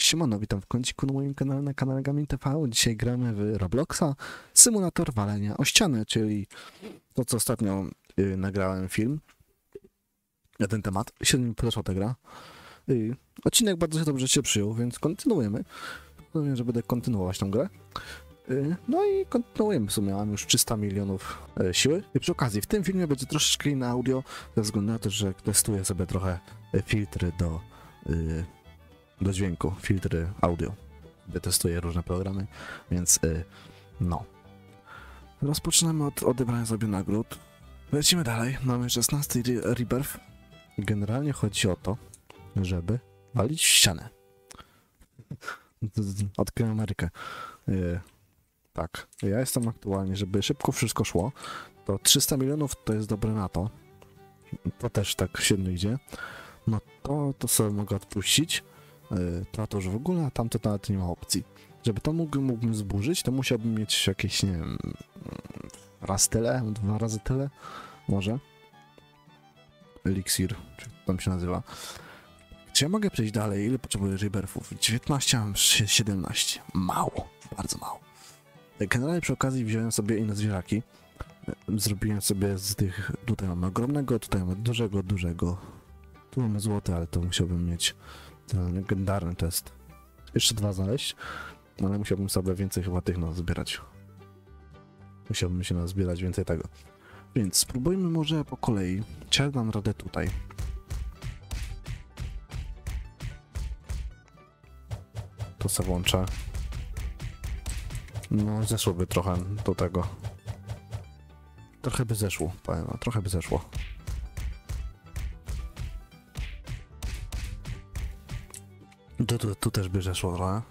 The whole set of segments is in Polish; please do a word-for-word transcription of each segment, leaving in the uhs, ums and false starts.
Siemano, witam w kąciku na moim kanale, na kanale GAMIN T V. Dzisiaj gramy w Robloxa, symulator walenia o ścianę, czyli to, co ostatnio yy, nagrałem film na ten temat. Siedem mi podeszła ta gra. Yy, odcinek bardzo się dobrze się przyjął, więc kontynuujemy. Rozumiem, że będę kontynuować tą grę. Yy, no i kontynuujemy w sumie, mam już trzysta milionów yy, siły. I przy okazji, w tym filmie będzie troszeczkę inne audio, ze względu na to, że testuję sobie trochę yy, filtry do... Yy, do dźwięku, filtry audio. Testuję różne programy, więc yy, no. Rozpoczynamy od odebrania sobie nagród. Lecimy dalej, mamy szesnasty rebirth. Generalnie chodzi o to, żeby walić w ścianę. Odkryłem Amerykę. Yy, tak, ja jestem aktualnie, żeby szybko wszystko szło, to trzysta milionów to jest dobre na to. To też tak średnio idzie. No to, to sobie mogę odpuścić. To, to już w ogóle, a tamto to nawet nie ma opcji. Żeby to mógł, mógłbym zburzyć, to musiałbym mieć jakieś, nie wiem, raz tyle, dwa razy tyle, może. Elixir, czy tam się nazywa. Czy ja mogę przejść dalej? Ile potrzebuję rebirthów? dziewiętnaście, mam siedemnaście. Mało, bardzo mało. Generalnie przy okazji wziąłem sobie inne zwierzaki. Zrobiłem sobie z tych, tutaj mamy ogromnego, tutaj mamy dużego, dużego. Tu mamy złoty, ale to musiałbym mieć... Ten legendarny test. Jeszcze dwa znaleźć, ale musiałbym sobie więcej chyba tych no zbierać. Musiałbym się no zbierać więcej tego. Więc spróbujmy może po kolei. Czy ja dam radę tutaj? To sobie włączę. No zeszłoby trochę do tego. Trochę by zeszło, powiem, trochę by zeszło. Tu, tu, tu też by zeszło trochę.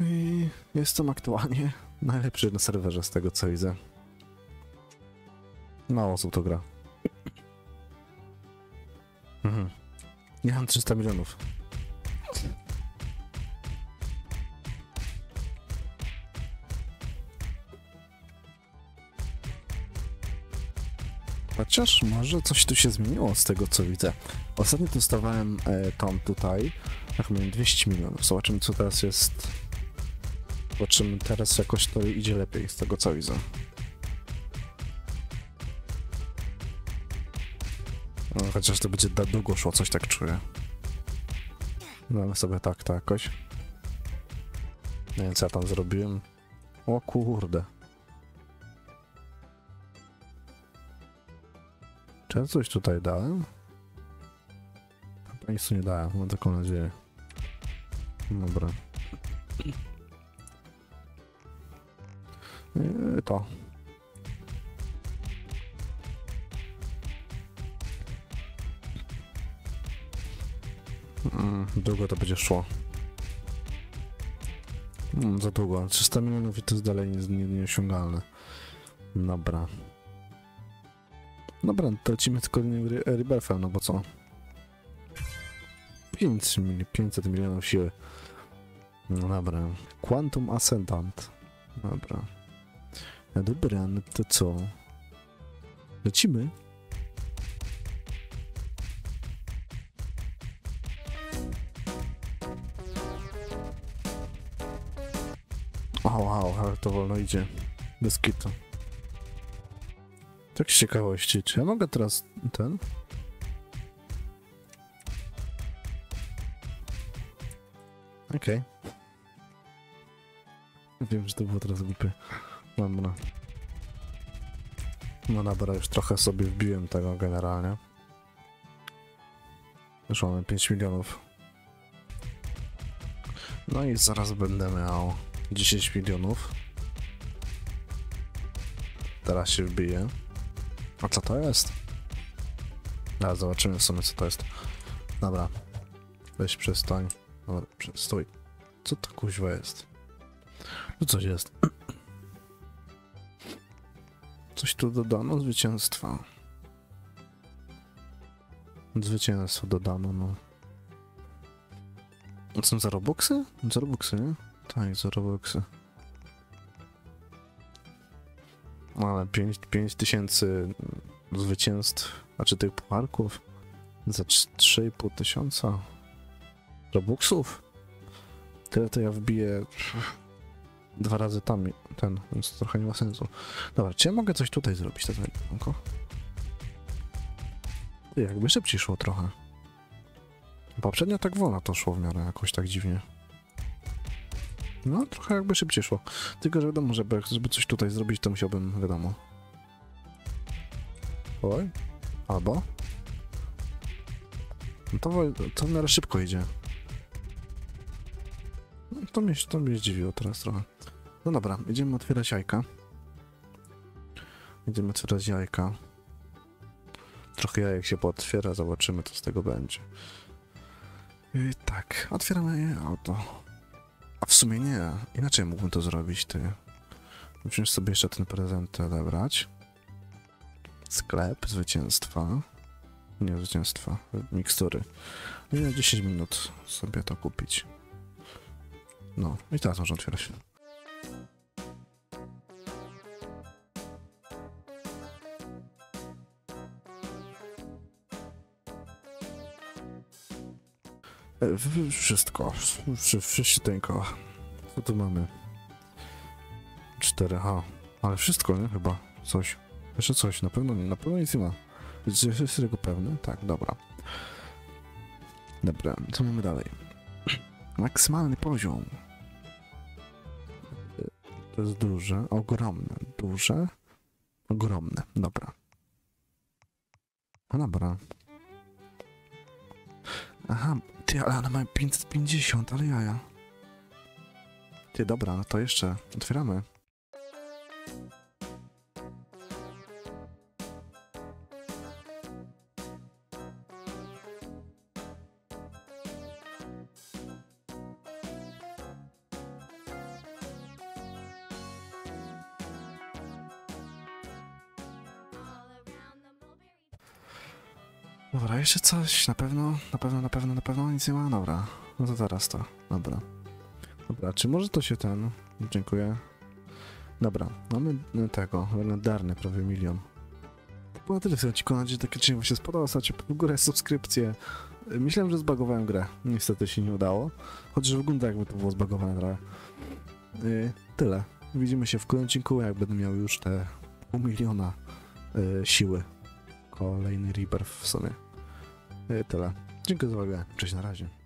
I jestem aktualnie najlepszy na serwerze z tego co widzę. Mało osób to gra. Mhm. Ja mam trzysta milionów. Chociaż może coś tu się zmieniło z tego co widzę. Ostatnio dostawałem e, tą tutaj, tak miałem dwieście milionów. Zobaczymy co teraz jest. Zobaczymy teraz jakoś to idzie lepiej z tego co widzę. No, chociaż to będzie da długo szło, coś tak czuję. Damy sobie tak to jakoś. Nie wiem co ja tam zrobiłem. O kurde. Czy ja coś tutaj dałem? Chyba nic nie dałem, mam taką nadzieję. Dobra. I to. Mm, długo to będzie szło. Mm, za długo. trzysta milionów i to jest dalej nieosiągalne. Dobra. Dobra, to lecimy tylko rebirthem, no bo co? pięćset milionów siły. No dobra. Quantum Ascendant. Dobra. No dobra, no to co? Lecimy? O, wow, ale to wolno idzie. Bez kitu. Tak z ciekawości, czy ja mogę teraz ten? Okej. Okay. Wiem, że to było teraz głupie. Dobra. No dobra, już trochę sobie wbiłem tego generalnie. Już mamy pięć milionów. No i zaraz będę miał dziesięć milionów. Teraz się wbiję. A co to jest? Zaraz zobaczymy w sumie co to jest. Dobra. Weź przestań. Dobra, przestój. Co to kuźwa jest? Tu coś jest. Coś tu dodano? Zwycięstwa. Zwycięstwo dodano, no. Co za Robuxy? Za Robuxy, nie? Tak, za Robuxy. Ale pięć tysięcy zwycięstw, znaczy tych pucharków za trzy i pół tysiąca. Robuxów? Tyle to ja wbiję dwa razy tam ten, więc to trochę nie ma sensu. Dobra, czy ja mogę coś tutaj zrobić? Tak, jakby szybciej szło trochę. Poprzednio tak wolno to szło w miarę jakoś tak dziwnie. No, trochę jakby szybciej szło. Tylko, że wiadomo, żeby, żeby coś tutaj zrobić, to musiałbym, wiadomo. Oj, albo. No to, to w miarę szybko idzie. No, to, mnie, to mnie zdziwiło teraz trochę. No dobra, idziemy otwierać jajka. Idziemy otwierać jajka. Trochę jajek się pootwiera, zobaczymy, co z tego będzie. I tak, otwieramy je auto. A w sumie nie, inaczej mógłbym to zrobić, ty. Musimy sobie jeszcze ten prezent odebrać. Sklep, zwycięstwa. Nie, zwycięstwa, mikstury. Miałem dziesięć minut sobie to kupić. No, i teraz można otwierać. Wszystko, wszystko. Co tu mamy? cztery H. Ale wszystko, nie? Chyba coś. Jeszcze coś, na pewno nie, na pewno nic nie ma. Jesteś tego pewny? Tak, dobra. Dobra, co mamy dalej? Maksymalny poziom. To jest duże, ogromne, duże, ogromne, dobra. No dobra. Aha, ty, ale one mają pięćset pięćdziesiąt, ale jaja. Ty, dobra, no to jeszcze otwieramy. Dobra, jeszcze coś, na pewno, na pewno, na pewno, na pewno, nic nie ma, dobra, no to teraz to, dobra. Dobra, czy może to się ten, dziękuję. Dobra, mamy tego, legendarny, prawie milion. To było tyle w tym odcinku, mam nadzieję, że taki odcinek wam się spodobał, stawiacie w górę subskrypcję. Myślałem, że zbagowałem grę, niestety się nie udało, chociaż wygląda jakby to było zbagowane trochę. Yy, tyle, widzimy się w kolejnym odcinku, jak będę miał już te pół miliona yy, siły. Kolejny rebirth w sumie. I tyle. Dziękuję za uwagę. Cześć, na razie.